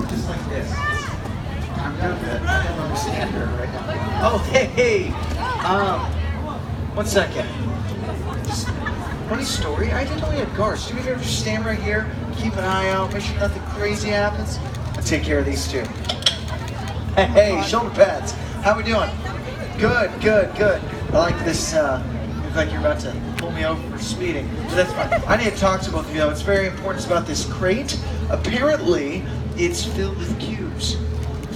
just like this. I'm done with it. I don't understand her right now. Okay. One second. Funny story, I didn't know we had guards. Do we ever just stand right here, keep an eye out, make sure nothing crazy happens? I'll take care of these two. Hey, shoulder pads. How we doing? Good, good, good. I like this, looks like you're about to pull me over for speeding. So that's fine. I need to talk to both of you though. It's very important. It's about this crate. Apparently, it's filled with cubes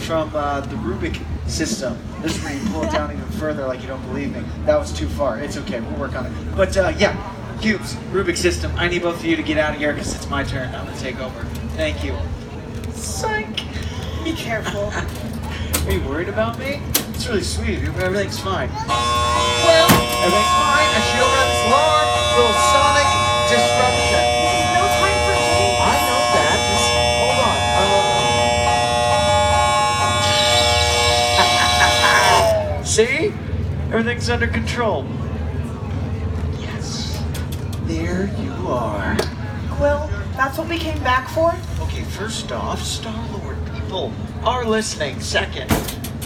from the Rubik system. This is where you pull it down even further like you don't believe me. That was too far. It's okay, we'll work on it. But yeah, cubes, Rubik system. I need both of you to get out of here because it's my turn. I'm gonna take over. Thank you. Psych! Be careful. Are you worried about me? It's really sweet of you, but everything's fine. Well, everything's fine. I should override this large little sonic disruption. This is no time for games. I know that. Just hold on. See? Everything's under control. Yes. There you are. Well, that's what we came back for? Okay, first off, Star-Lord people are listening. Second,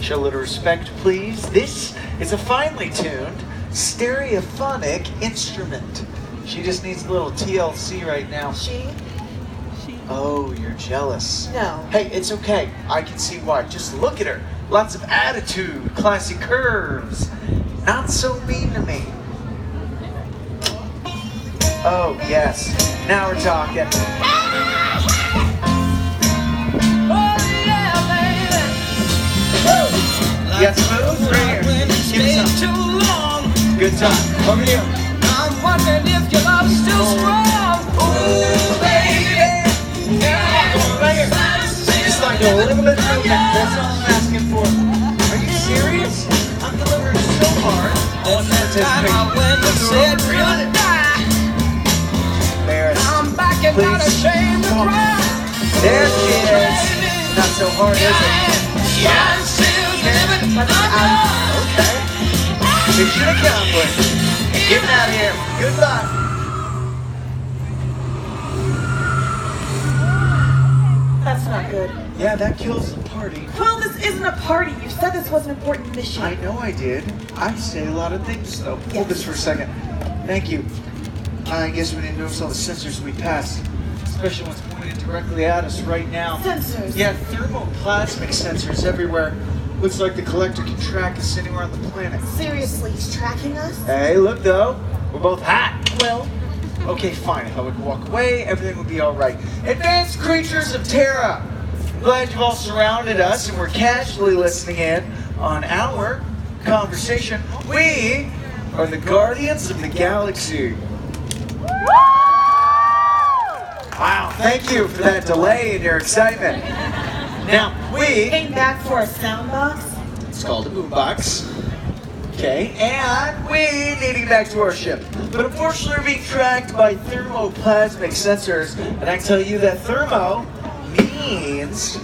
show a little respect, please. This is a finely tuned stereophonic instrument. She just needs a little TLC right now. She? Oh, you're jealous. No. Hey, it's okay. I can see why. Just look at her. Lots of attitude, classy curves. Not so mean to me. Oh, yes. Now we're talking. Yes, smooth, right here. Give me some. Good time. Over here. I'm wondering if your love's still strong. Ooh, baby. Yeah. Right here. Just like a little bit of movement. That's all I'm asking for. Are you serious? I'm delivering so hard. All that time I went and said we're gonna die. Embarrassed. I'm back and not ashamed to cry. There she is. Not so hard, is it? Yeah. Okay. Mission accomplished. Get out of here. Goodbye. That's not good. Yeah, that kills the party. Well, this isn't a party. You said this was an important mission. I know I did. I say a lot of things, though. Yes. Hold this for a second. Thank you. I guess we didn't notice all the sensors we passed. Especially ones pointed directly at us right now. Sensors? Yeah, thermoplasmic sensors everywhere. Looks like the Collector can track us anywhere on the planet. Seriously, he's tracking us? Hey, look though. We're both hot. Well, okay, fine. If I would walk away, everything would be all right. Advanced creatures of Terra! I'm glad you've all surrounded us and we're casually listening in on our conversation. We are the Guardians of the Galaxy. Wow, thank you for that delay and your excitement. Now, we came back for a sound box. It's called a boom box. Okay, and we need to get back to our ship. But unfortunately, we're being tracked by thermoplasmic sensors. And I tell you that thermo means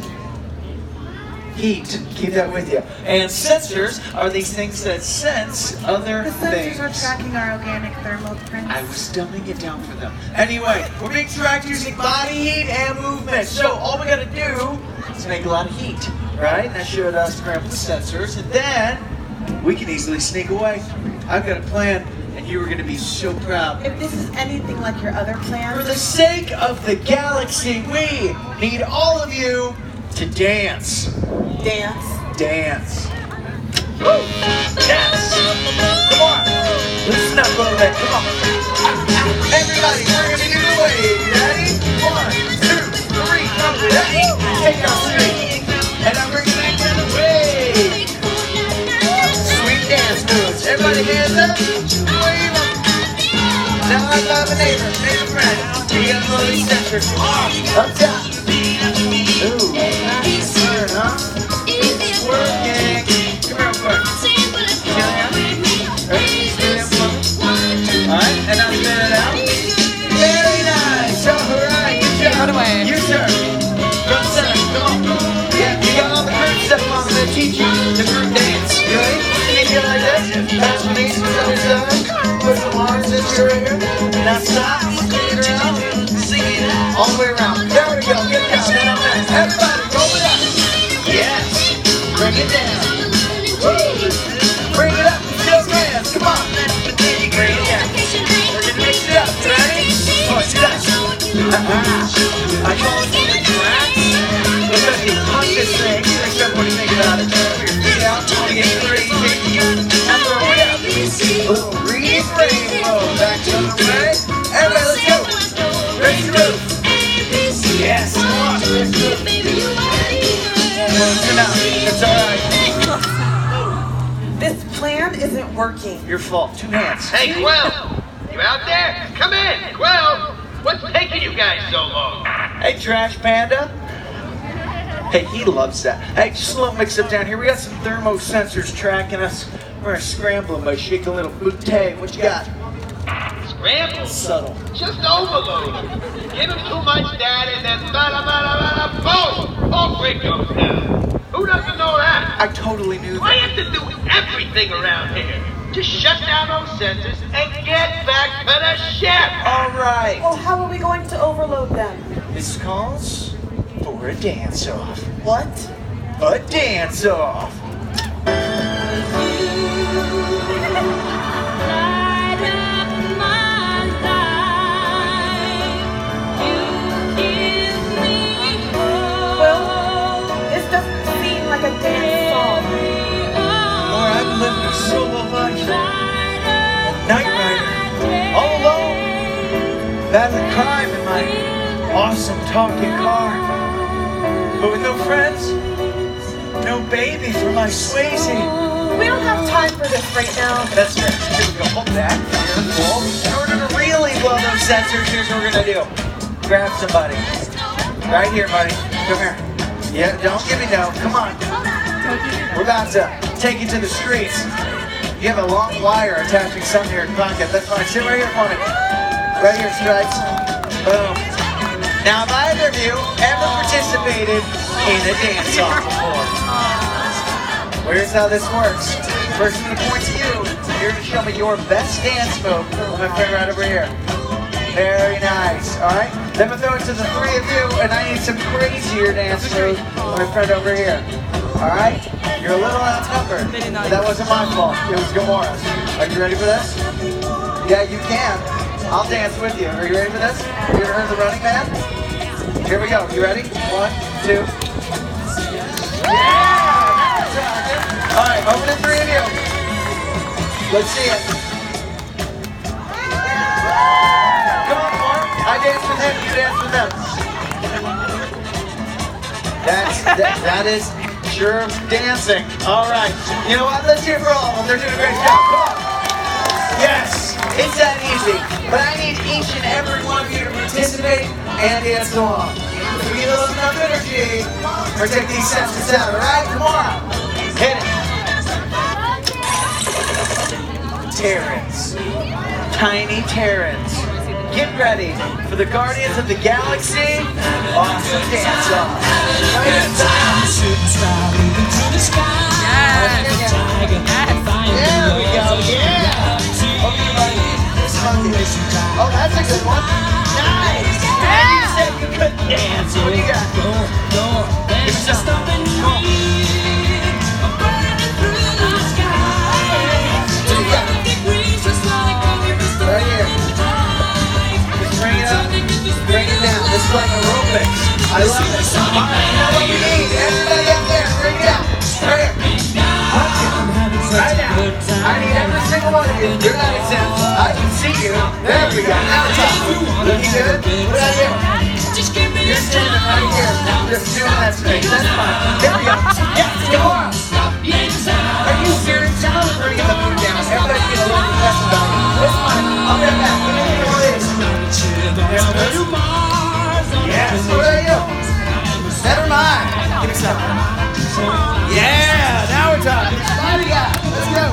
heat. Keep that with you. And sensors are these things that sense other things. The sensors are tracking our organic thermal prints. I was dumbing it down for them. Anyway, we're being tracked using body heat and movement. So all we gotta do to make a lot of heat, right? And that should grab the sensors, and then we can easily sneak away. I've got a plan, and you are going to be so proud. If this is anything like your other plans, for the sake of the galaxy, we need all of you to dance. Dance? Dance. Woo! Dance! Come on! Listen up a little bit, come on. Everybody, we're going to do the wave. Ready? 1, 2, 3, come with us. Take off straight, and I'm bringing it to the wave. Sweet dance moves. Everybody hands up. Wave up. Now I love a neighbor, make a friend. We got a little eccentric. Up top. Ooh, nice turn, huh? It's working. Come here, quick. All right, and now spin it out. Very nice. All right, good job. You serve. Teach you the group dance. You ready? Can you feel like this? Pass your knees from side to side. Push the arms into your ear. Now stop. Turn around. Sing it all the way around. There we go. Good job. Everybody go. it down. Woo! Bring it up, show class, come on. Bring it down. We're gonna mix it up, ready? Push it up. I call it the Drax. We're gonna be punch this thing. Except when you make it out of there. We're gonna get out, 28, 30, 50. Now throw it up. A little green rainbow. Back to the right. Everybody, let's go. Raise your roof. Yes, come on. Let's do it. It's alright. This plan isn't working. Your fault. 2 minutes. Hey, Quill! You out there? Come in, Quill! What's taking you guys so long? Hey, Trash Panda. Hey, he loves that. Hey, just a little mix-up down here. We got some thermosensors tracking us. We're gonna scramble them by shaking a little bootay. What you got? Scramble? Subtle. Just overload them. Give them too much data and then ba-da-ba-da-ba-da-boom! All break goes down. Who doesn't know that? I totally knew that. We have to do everything around here. Just shut down those sensors and get back to the ship. All right. Well, how are we going to overload them? This calls for a dance-off. What? A dance-off. That's a crime in my awesome talking car. But with no friends, no baby for my Swayze. We don't have time for this right now. That's right. Here we go. Hold that. Cool. And we're going to really blow those sensors. Here's what we're going to do. Grab somebody. Right here, buddy. Come here. Yeah, don't give me no. Come on. We're about to take you to the streets. You have a long wire attaching something to your pocket. That's fine. Sit right here for me. Right here, Stripes. Boom. Now, have either of you ever participated in a dance-off before? Here's how this works. First, I'm going to point to you. You're going to show me your best dance move. I'm going to play right over here. Very nice. All right? Then I'm going to throw it to the three of you, and I need some crazier dance moves. My friend over here. All right? You're a little outnumbered. But that wasn't my fault. It was Gamora's. Are you ready for this? Yeah, you can. I'll dance with you. Are you ready for this? You ever heard the running man? Here we go. You ready? 1, 2. Yeah! All right, open it, three of you. Let's see it. Come on, Mark. I dance with him. You dance with them. That is sure dancing. All right. You know what? Let's hear it for all of them. They're doing a great job. Come on. Yes, it's that easy. But I need each and every one of you to participate and dance along. If we get a little enough energy, we're taking these sensors out, alright? Come on. Hit it. Terrans. Tiny Terrans. Get ready for the Guardians of the Galaxy. Awesome dance off. There we go. Yeah. Okay, buddy. Oh, that's a good one. Nice. And you said you could dance. What do you got? Give me some. Come on. What do you got? Right here. Just bring it up. Bring it down. This is like aerobics. I love it. All right, now what we need. Everybody up there, bring it out. Right here. Right now, I need every single one of you. You're not exempt. I can see you. There we go. Now it's up. Looking good? What did I do? You're standing right here. Just doing that space. That's fine. There we go. Yes, come on. Are you serious? Now we're going to get the mood down. Everybody's going to learn the lesson about it. That's fine. I'll get back. What do you think it is? Yes. What did I do? Never mind. Give me something. Yeah. Now we're talking. What do you got? Let's go. Now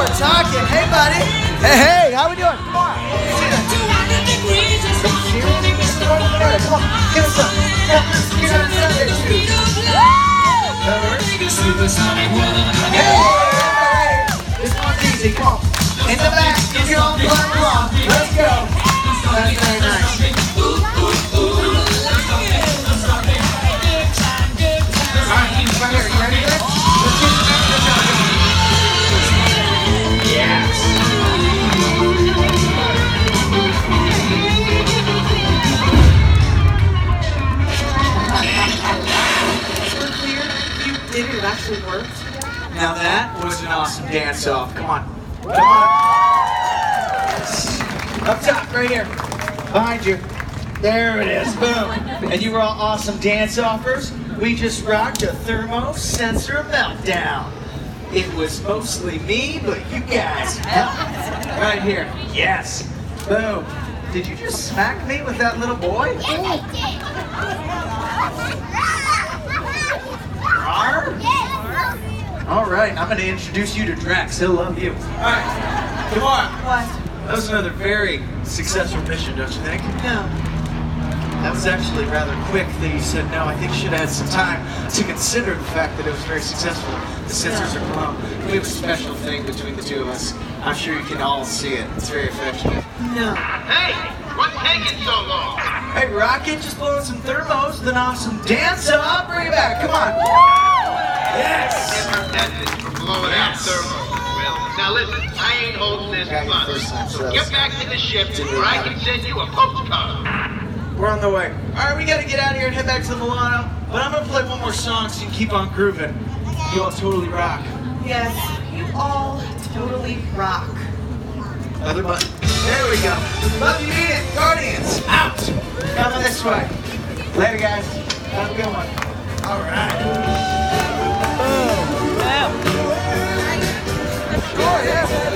we're talking. Hey, buddy. Hey, how we doing? Come on. Come on. Give us some. Give us some. Hey. This one's easy. Come on. In the back. If you're on the block, let's go. That's very nice. was an awesome dance-off. Come on. Come on. Up top, right here. Behind you. There it is. Boom. And you were all awesome dance-offers. We just rocked a thermo-sensor meltdown. It was mostly me, but you guys helped. Right here. Yes. Boom. Did you just smack me with that little boy? Yes, I did. Yes. All right, I'm going to introduce you to Drax. He'll love you. All right, come on. What? That was another very successful mission, don't you think? No. That was actually rather quick that you said no. I think you should have had some time to consider the fact that it was very successful. The sensors are blown. We have a special thing between the two of us. I'm sure you can all see it. It's very affectionate. No. Hey, what's taking so long? Hey, Rocket, just blowing some thermos, then off some dance, and I'll bring it back. Come on. Woo! Yes! Yes. For blowing yes. out thermos. Now listen, I ain't holding this blunt. So get back to the ship where I can send you a postcard. We're on the way. All right, we gotta get out of here and head back to the Milano. But I'm gonna play one more song so you can keep on grooving. You all totally rock. Yes, you all totally rock. Other button. There we go. Love you, mean it. Guardians, out. Coming this way. Later, guys. Have a good one. All right. Oh, wow. Go ahead.